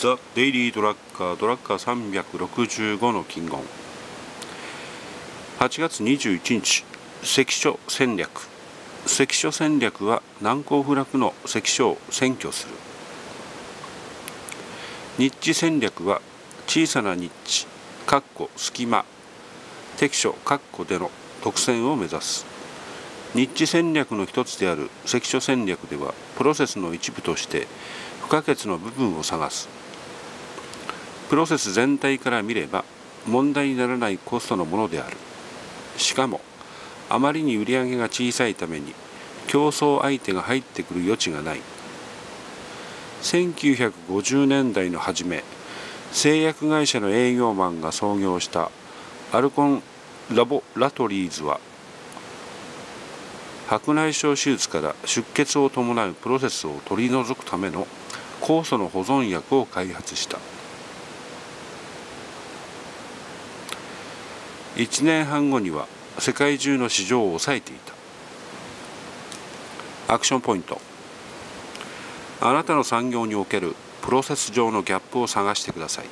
ザ・デイリードラッカードラッカー365の金言、8月21日関所戦略。関所戦略は難攻不落の関所を占拠する。ニッチ戦略は小さなニッチ隙間適所での独占を目指す。ニッチ戦略の一つである関所戦略ではプロセスの一部として不可欠の部分を探す。プロセス全体から見れば問題にならないコストのものである。しかもあまりに売り上げが小さいために競争相手が入ってくる余地がない。1950年代の初め、製薬会社の営業マンが創業したアルコンラボラトリーズは白内障手術から出血を伴うプロセスを取り除くための酵素の保存薬を開発した。1年半後には世界中の市場を抑えていた。アクションポイント。あなたの産業におけるプロセス上のギャップを探してください。